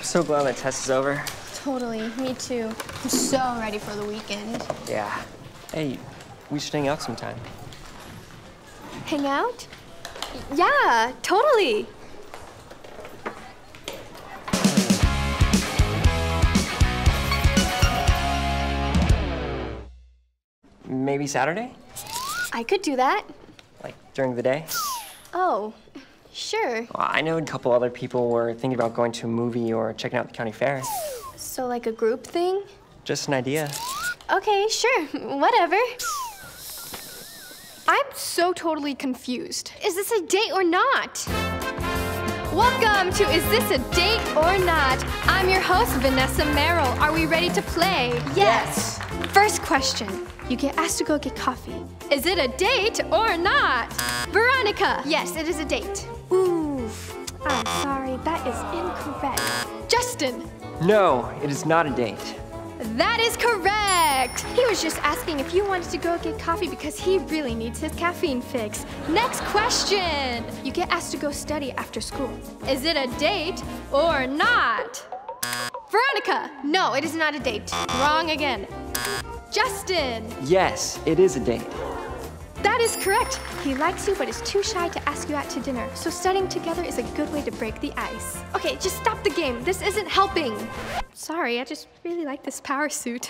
I'm so glad that test is over. Totally, me too. I'm so ready for the weekend. Yeah. Hey, we should hang out sometime. Hang out? Yeah, totally. Maybe Saturday? I could do that. Like, during the day? Oh, sure. Well, I know a couple other people were thinking about going to a movie or checking out the county fair. So, like a group thing? Just an idea. Okay, sure, whatever. I'm so totally confused. Is this a date or not? Welcome to Is This a Date or Not? I'm your host, Vanessa Merrell. Are we ready to play? Yes. First question. You get asked to go get coffee. Is it a date or not? Veronica. Yes, it is a date. Oof. I'm sorry, that is incorrect. Justin. No, it is not a date. That is correct! He was just asking if you wanted to go get coffee because he really needs his caffeine fix. Next question! You get asked to go study after school. Is it a date or not? Veronica! No, it is not a date. Wrong again. Justin! Yes, it is a date. That is correct! He likes you but is too shy to ask you out to dinner, so studying together is a good way to break the ice. Okay, just stop the game. This isn't helping. Sorry, I just really like this power suit.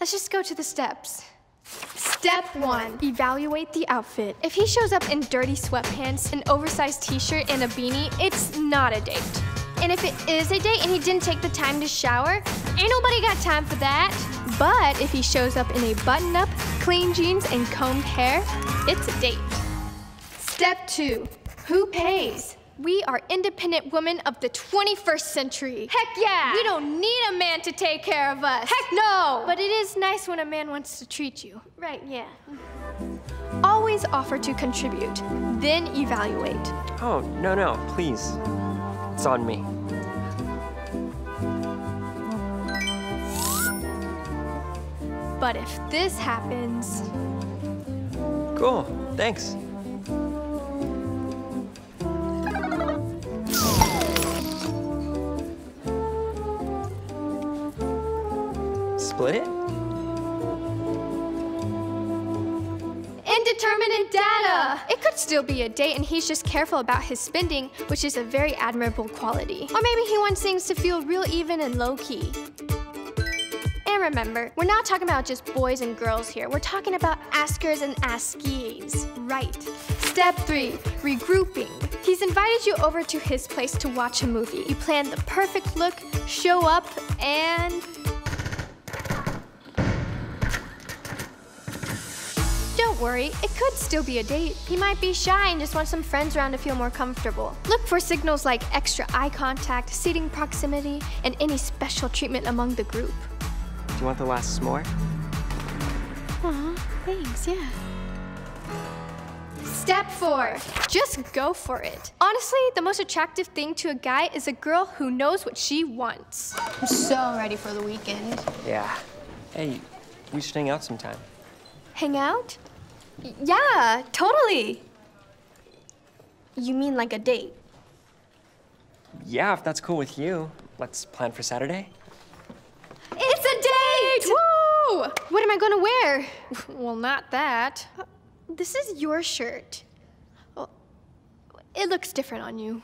Let's just go to the steps. Step 1, evaluate the outfit. If he shows up in dirty sweatpants, an oversized t-shirt, and a beanie, it's not a date. And if it is a date and he didn't take the time to shower, ain't nobody got time for that. But if he shows up in a button-up, clean jeans, and combed hair, it's a date. Step 2, who pays? We are independent women of the 21st century. Heck yeah! We don't need a man to take care of us. Heck no! But it is nice when a man wants to treat you. Right, yeah. Always offer to contribute, then evaluate. Oh, no, no, please. It's on me. But if this happens... Cool, thanks. Split it? Indeterminate data! It could still be a date and he's just careful about his spending, which is a very admirable quality. Or maybe he wants things to feel real even and low-key. And remember, we're not talking about just boys and girls here. We're talking about askers and askies. Right. Step 3, regrouping. He's invited you over to his place to watch a movie. You plan the perfect look, show up, and... Don't worry, it could still be a date. He might be shy and just wants some friends around to feel more comfortable. Look for signals like extra eye contact, seating proximity, and any special treatment among the group. Do you want the last s'more? Aw, thanks, yeah. Step 4, just go for it. Honestly, the most attractive thing to a guy is a girl who knows what she wants. I'm so ready for the weekend. Yeah. Hey, we should hang out sometime. Hang out? Yeah, totally. You mean like a date? Yeah, if that's cool with you. Let's plan for Saturday. It's a date! Woo! What am I gonna wear? Well, not that. This is your shirt. Well, it looks different on you.